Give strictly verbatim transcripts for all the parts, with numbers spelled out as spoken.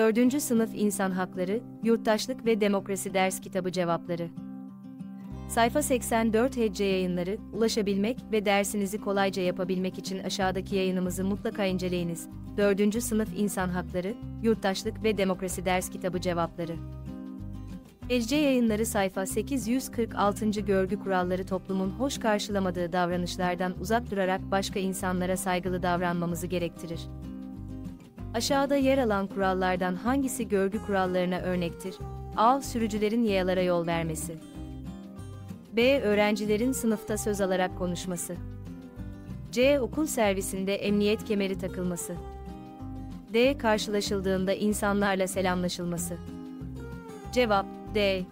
dördüncü Sınıf İnsan Hakları, Yurttaşlık ve Demokrasi Ders Kitabı Cevapları. Sayfa seksen dört Hecce Yayınları. Ulaşabilmek ve dersinizi kolayca yapabilmek için aşağıdaki yayınımızı mutlaka inceleyiniz. dördüncü Sınıf İnsan Hakları, Yurttaşlık ve Demokrasi Ders Kitabı Cevapları. Hecce Yayınları sayfa sekiz yüz kırk altı. Görgü kuralları toplumun hoş karşılamadığı davranışlardan uzak durarak başka insanlara saygılı davranmamızı gerektirir. Aşağıda yer alan kurallardan hangisi görgü kurallarına örnektir? A. Sürücülerin yayalara yol vermesi. B. Öğrencilerin sınıfta söz alarak konuşması. C. Okul servisinde emniyet kemeri takılması. D. Karşılaşıldığında insanlarla selamlaşılması. Cevap D.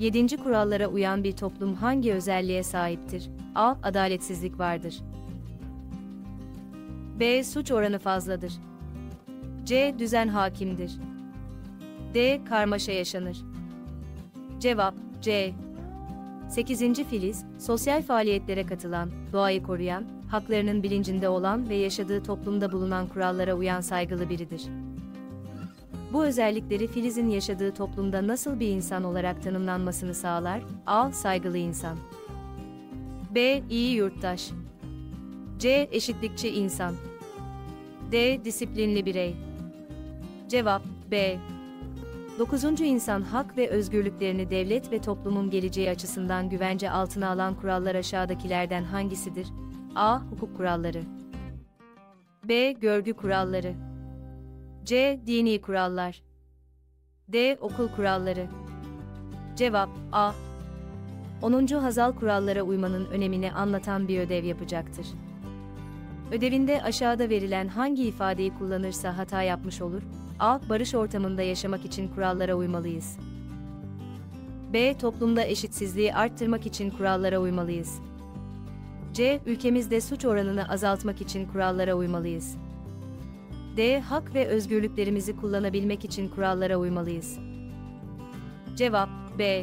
yedinci Kurallara uyan bir toplum hangi özelliğe sahiptir? A. Adaletsizlik vardır. B. Suç oranı fazladır. C. Düzen hakimdir. D. Karmaşa yaşanır. Cevap C. sekizinci Filiz, sosyal faaliyetlere katılan, doğayı koruyan, haklarının bilincinde olan ve yaşadığı toplumda bulunan kurallara uyan saygılı biridir. Bu özellikleri Filiz'in yaşadığı toplumda nasıl bir insan olarak tanımlanmasını sağlar? A. Saygılı insan. B. İyi yurttaş. C. Eşitlikçi insan. D. Disiplinli birey. Cevap B. dokuzuncu İnsan hak ve özgürlüklerini devlet ve toplumun geleceği açısından güvence altına alan kurallar aşağıdakilerden hangisidir? A. Hukuk kuralları. B. Görgü kuralları. C. Dini kurallar. D. Okul kuralları. Cevap A. onuncu Hazal kurallara uymanın önemini anlatan bir ödev yapacaktır. Ödevinde aşağıda verilen hangi ifadeyi kullanırsa hata yapmış olur? A. Barış ortamında yaşamak için kurallara uymalıyız. B. Toplumda eşitsizliği arttırmak için kurallara uymalıyız. C. Ülkemizde suç oranını azaltmak için kurallara uymalıyız. D. Hak ve özgürlüklerimizi kullanabilmek için kurallara uymalıyız. Cevap B.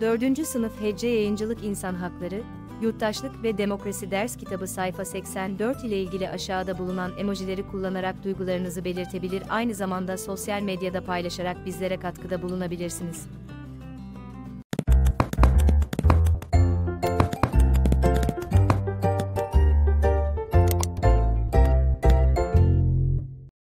dördüncü Sınıf Hecce Yayıncılık İnsan Hakları, Yurttaşlık ve Demokrasi Ders Kitabı sayfa seksen dört ile ilgili aşağıda bulunan emojileri kullanarak duygularınızı belirtebilir, aynı zamanda sosyal medyada paylaşarak bizlere katkıda bulunabilirsiniz.